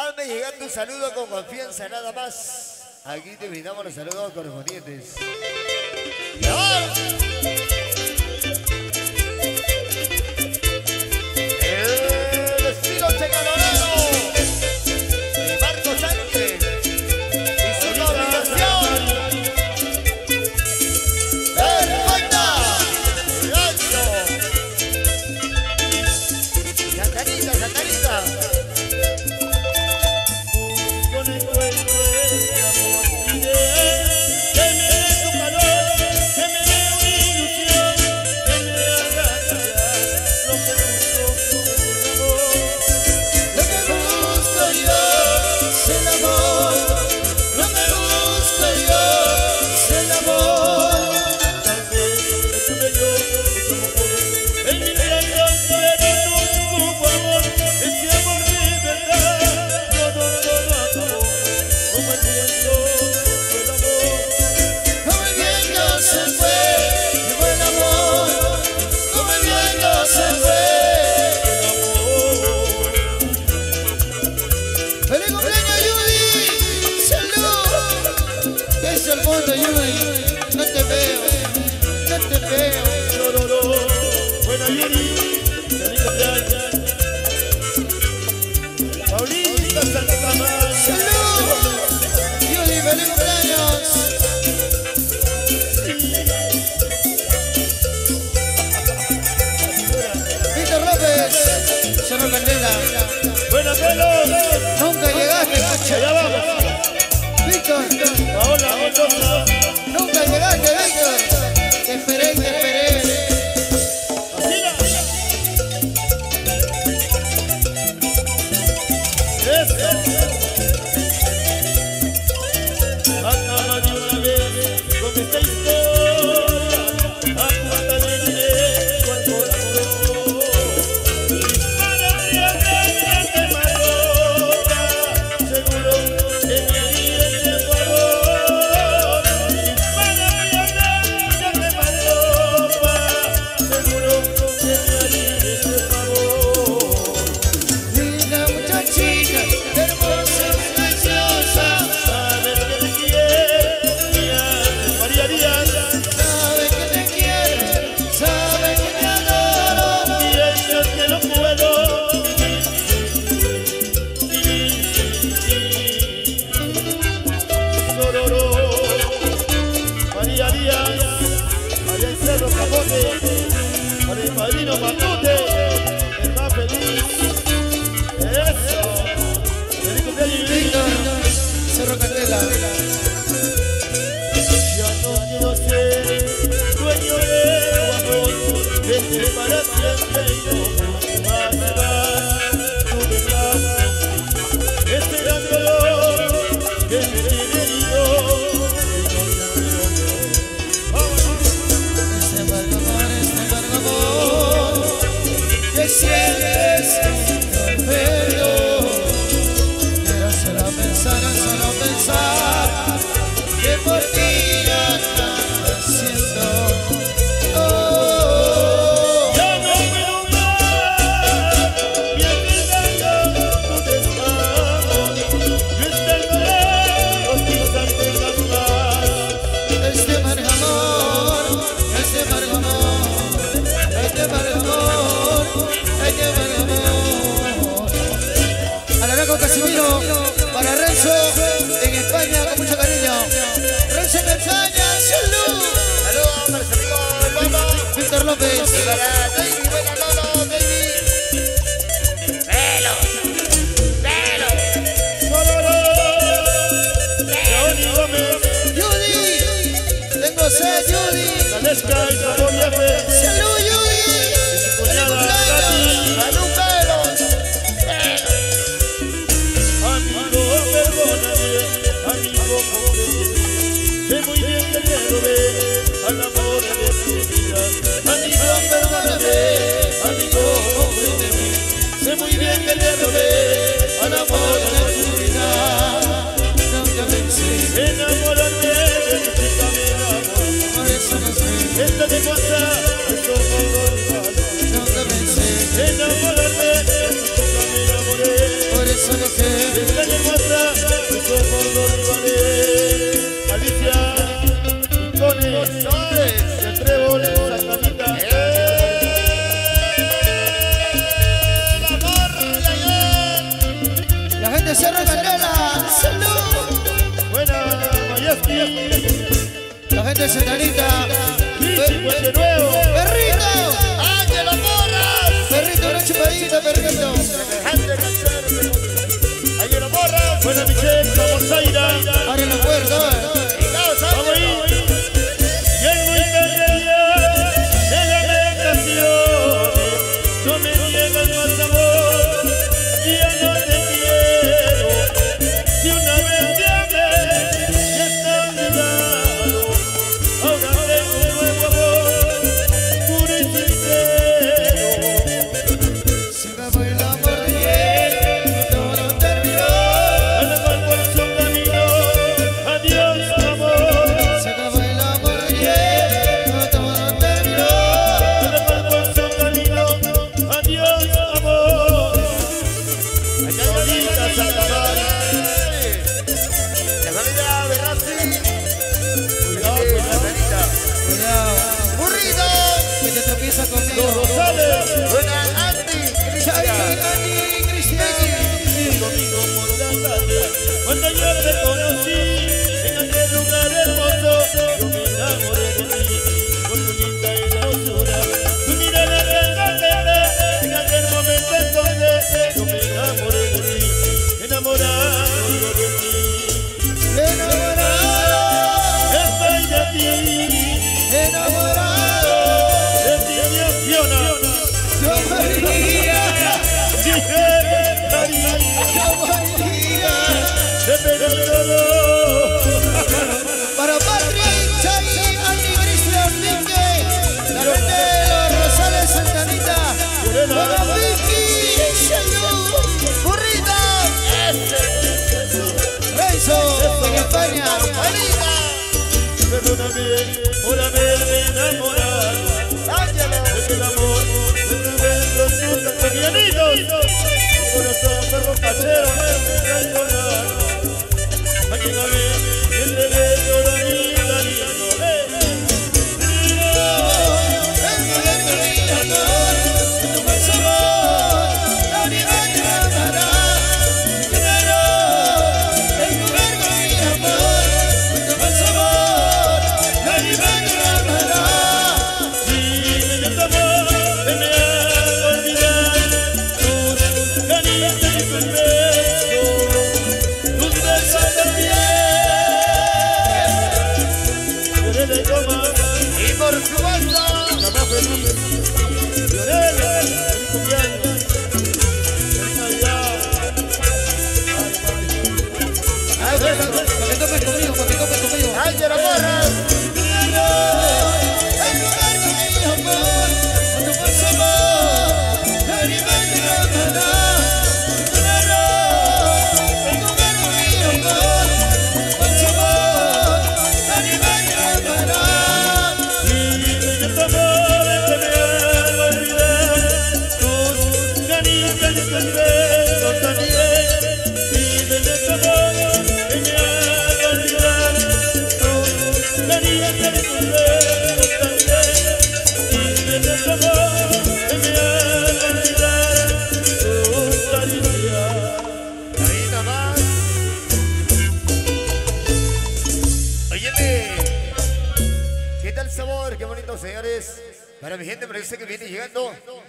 Anda llegando un saludo con confianza, nada más. Aquí te brindamos los saludos correspondientes. ¡Y ahora! ¡El estilo checarolero! De Marco Sánchez y su nominación. ¡Perfecta! ¡Lanzo! ¡Santanita, Santanita! Por eso no sé. هذا سر مننا سلو ولا يسقي هذا سنانيتا بريتو اجي لا مورا بريتو نش بعيده بريتو عندك السر اجي لا مورا وانا بجيك وصايده على الورده Para mi gente, me dice que viene llegando